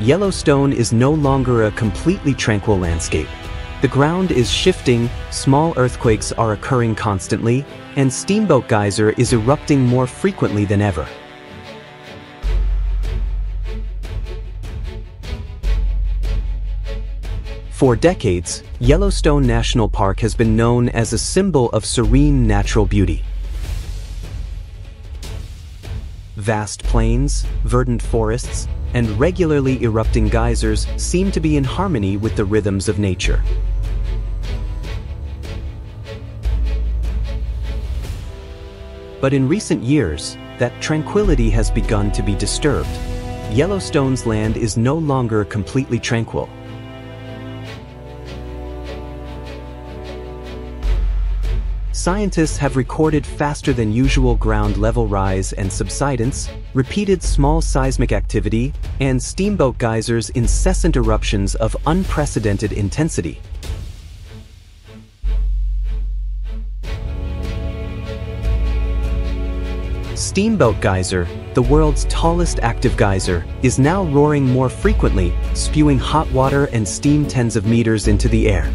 Yellowstone is no longer a completely tranquil landscape. The ground is shifting, small earthquakes are occurring constantly, and Steamboat Geyser is erupting more frequently than ever. For decades, Yellowstone National Park has been known as a symbol of serene natural beauty. Vast plains, verdant forests, and regularly erupting geysers seem to be in harmony with the rhythms of nature. But in recent years, that tranquility has begun to be disturbed. Yellowstone's land is no longer completely tranquil. Scientists have recorded faster than usual ground level rise and subsidence, repeated small seismic activity, and Steamboat Geyser's incessant eruptions of unprecedented intensity. Steamboat Geyser, the world's tallest active geyser, is now roaring more frequently, spewing hot water and steam tens of meters into the air.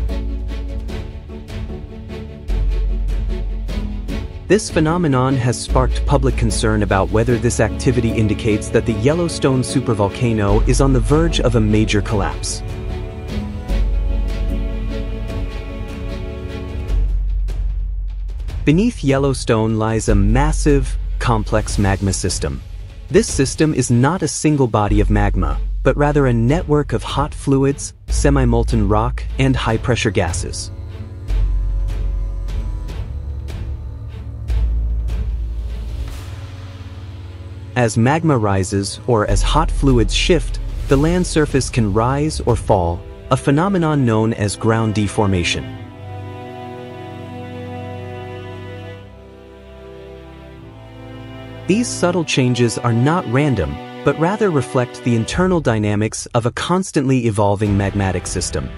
This phenomenon has sparked public concern about whether this activity indicates that the Yellowstone supervolcano is on the verge of a major collapse. Beneath Yellowstone lies a massive, complex magma system. This system is not a single body of magma, but rather a network of hot fluids, semi-molten rock, and high-pressure gases. As magma rises or as hot fluids shift, the land surface can rise or fall, a phenomenon known as ground deformation. These subtle changes are not random, but rather reflect the internal dynamics of a constantly evolving magmatic system.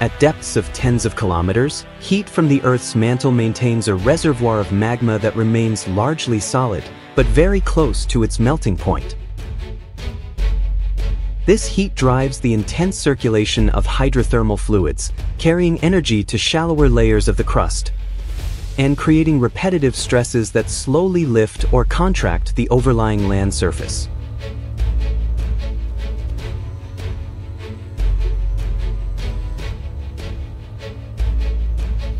At depths of tens of kilometers, heat from the Earth's mantle maintains a reservoir of magma that remains largely solid, but very close to its melting point. This heat drives the intense circulation of hydrothermal fluids, carrying energy to shallower layers of the crust, and creating repetitive stresses that slowly lift or contract the overlying land surface.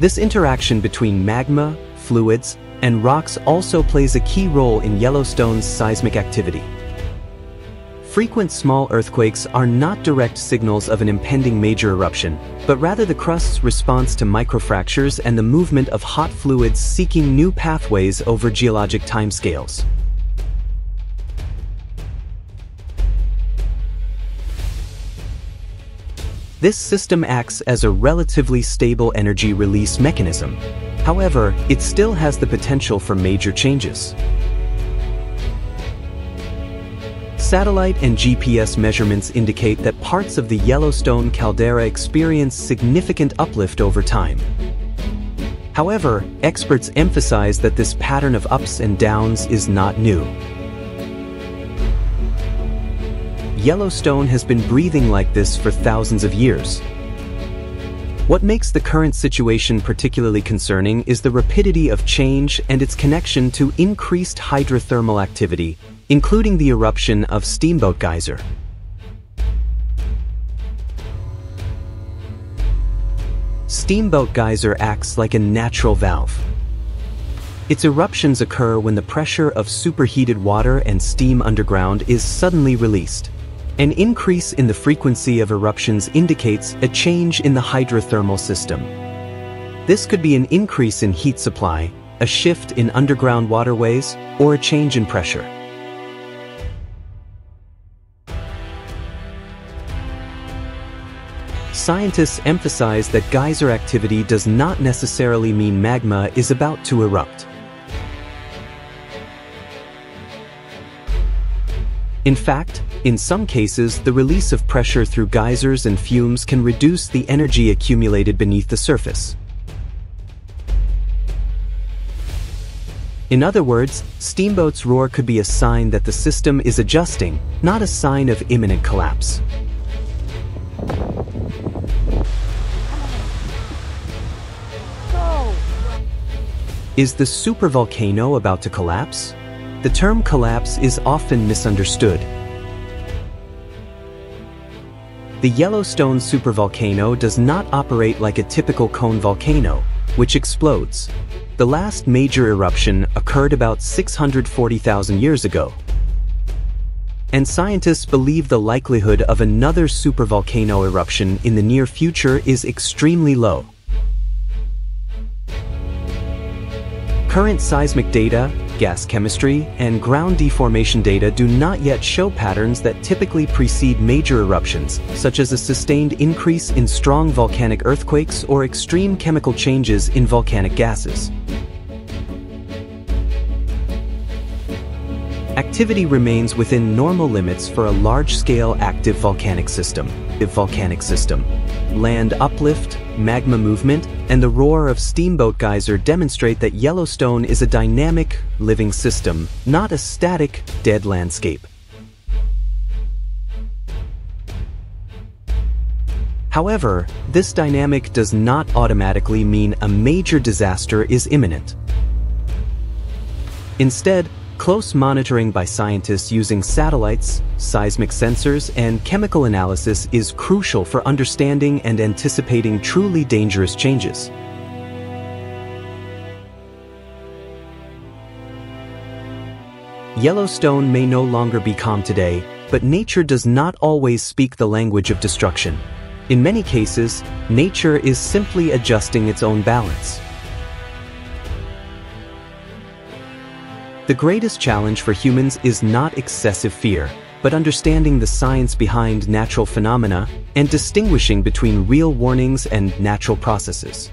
This interaction between magma, fluids, and rocks also plays a key role in Yellowstone's seismic activity. Frequent small earthquakes are not direct signals of an impending major eruption, but rather the crust's response to microfractures and the movement of hot fluids seeking new pathways over geologic timescales. This system acts as a relatively stable energy release mechanism. However, it still has the potential for major changes. Satellite and GPS measurements indicate that parts of the Yellowstone caldera experience significant uplift over time. However, experts emphasize that this pattern of ups and downs is not new. Yellowstone has been breathing like this for thousands of years. What makes the current situation particularly concerning is the rapidity of change and its connection to increased hydrothermal activity, including the eruption of Steamboat Geyser. Steamboat Geyser acts like a natural valve. Its eruptions occur when the pressure of superheated water and steam underground is suddenly released. An increase in the frequency of eruptions indicates a change in the hydrothermal system. This could be an increase in heat supply, a shift in underground waterways, or a change in pressure. Scientists emphasize that geyser activity does not necessarily mean magma is about to erupt. In fact, in some cases, the release of pressure through geysers and fumes can reduce the energy accumulated beneath the surface. In other words, Steamboat's roar could be a sign that the system is adjusting, not a sign of imminent collapse. Is the supervolcano about to collapse? The term collapse is often misunderstood. The Yellowstone supervolcano does not operate like a typical cone volcano, which explodes. The last major eruption occurred about 640,000 years ago, and scientists believe the likelihood of another supervolcano eruption in the near future is extremely low. Current seismic data, gas chemistry, and ground deformation data do not yet show patterns that typically precede major eruptions, such as a sustained increase in strong volcanic earthquakes or extreme chemical changes in volcanic gases. Activity remains within normal limits for a large-scale active volcanic system. Land uplift, magma movement, and the roar of Steamboat Geyser demonstrate that Yellowstone is a dynamic, living system, not a static, dead landscape. However, this dynamic does not automatically mean a major disaster is imminent. Instead, close monitoring by scientists using satellites, seismic sensors, and chemical analysis is crucial for understanding and anticipating truly dangerous changes. Yellowstone may no longer be calm today, but nature does not always speak the language of destruction. In many cases, nature is simply adjusting its own balance. The greatest challenge for humans is not excessive fear, but understanding the science behind natural phenomena and distinguishing between real warnings and natural processes.